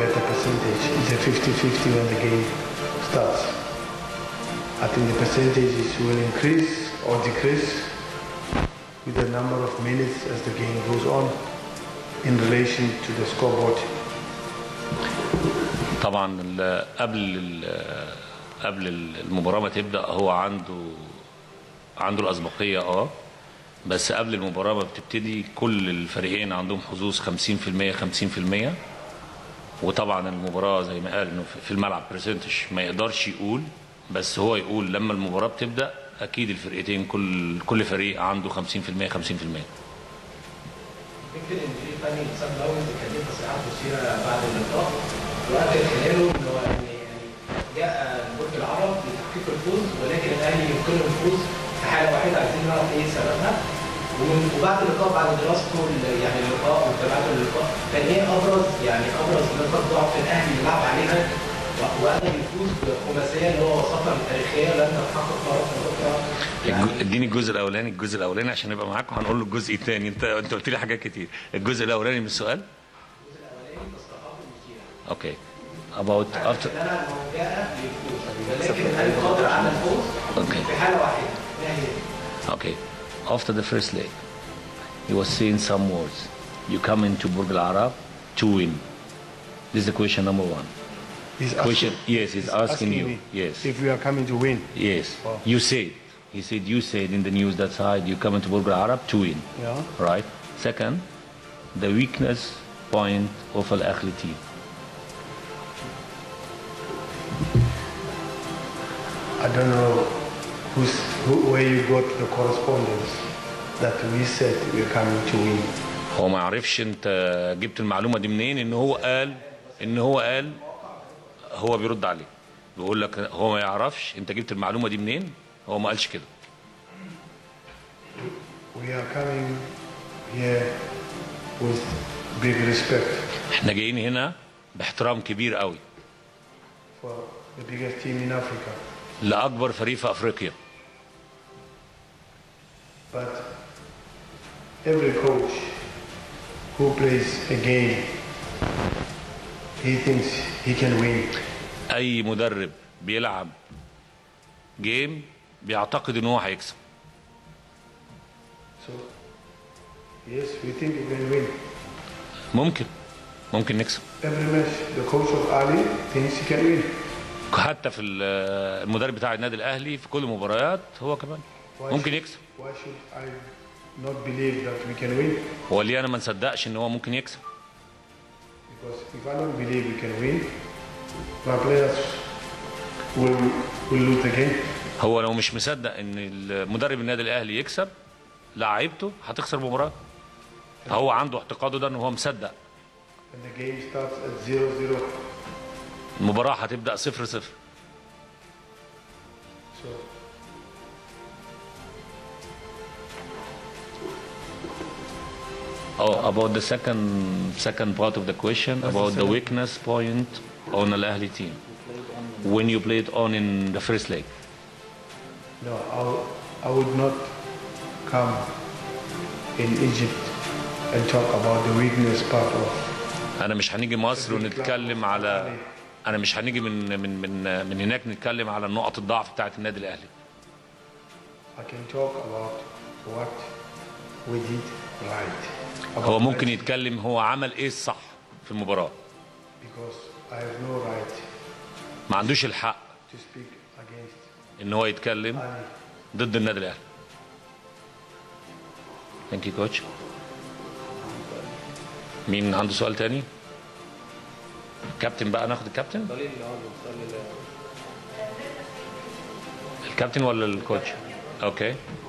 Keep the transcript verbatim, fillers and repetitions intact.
better percentage. It's a fifty fifty when the game starts. I think the percentages will increase or decrease with the number of minutes as the game goes on in relation to the scoreboard. طبعا قبل قبل المباراه ما تبدا هو عنده عنده الاسبقيه اه بس قبل المباراه ما بتبتدي كل الفريقين عندهم حظوظ خمسين في المية خمسين في المية. وطبعا المباراه زي ما قال انه في الملعب برسنتج ما يقدرش يقول، بس هو يقول لما المباراه بتبدا اكيد الفرقتين كل كل فريق عنده خمسين في المية خمسين في المية. يمكن ان في فني صن داونز كان ليه تصريحات مثيره بعد اللقاء وقال خلاله ان هو يعني جاء برج العرب لتحقيق الفوز، ولكن الاهلي يمكنه الفوز في حاله واحده، عايزين نعرف ايه سببها. وبعد اللقاء بعد دراسته يعني اللقاء ومتابعته للقاء كان ايه ابرز يعني ابرز نقاط ضعف الاهلي اللي لعب عليها وقدر يفوز بخماسيه اللي هو وصفها التاريخيه لم تتحقق مره؟ اديني الجزء الاولاني الجزء الاولاني عشان نبقى معاكم، هنقول له الجزء الثاني. انت انت قلت لي حاجات كتير. الجزء الاولاني من السؤال؟ الجزء الاولاني تصريحاته المثيره. اوكي. about after انا مفاجاه للفوز ولكن هل قادر على الفوز؟ اوكي. في حاله واحده نهائيه. اوكي. after the first leg he was saying some words. you come into Burj Al Arab to win. this is the question number one. He's asking, question. Yes, he's, he's asking, asking you. Me yes. If we are coming to win. Yes. Oh. You said. He said you said in the news that side you coming to Burj Al Arab to win. Yeah. Right. Second, the weakness point of Al Ahly team. I don't know who's, who, where you got the correspondence that we said we're coming to win. هو ما عرفش انت جبت المعلومة دي منين؟ ان هو قال ان هو قال هو بيرد عليه بيقول لك هو ما يعرفش. انت جبت المعلومه دي منين؟ هو ما قالش كده. احنا جايين هنا باحترام كبير قوي لاكبر فريق في افريقيا. But every coach who plays a game he thinks he can win. أي مدرب بيلعب جيم بيعتقد إن هو هيكسب. So yes, we think we can win. ممكن ممكن نكسب. Every match the coach of Ali thinks he can win. حتى في المدرب بتاع النادي الأهلي في كل المباريات هو كمان ممكن يكسب. Why should I not believe that we can win? هو ليه أنا ما نصدقش إن هو ممكن يكسب؟ Because if I don't believe we can win, my players will will lose the game. هو لو مش مصدق ان المدرب النادي الاهلي يكسب لعيبته هتخسر المباراه. هو عنده اعتقاده ده ان هو مصدق. And the game starts at zero zero. المباراه هتبدا صفر صفر. So Oh, about the second second part of the question about the weakness point on Al Ahly team when you played on in the first leg. No, I, I would not come in Egypt and talk about the weakness part of. أنا مش هنيجي مصر ونتكلم على أنا مش هنيجي من من من من هناك نتكلم على نقط الضعف بتاعة النادي الأهلي. I can talk about what we did right. هو ممكن يتكلم هو عمل ايه الصح في المباراه. ما عندوش الحق ان هو يتكلم ضد النادي الاهلي. ثانك يو كوتش. مين عنده سؤال تاني؟ الكابتن بقى، ناخد الكابتن؟ الكابتن ولا الكوتش؟ اوكي.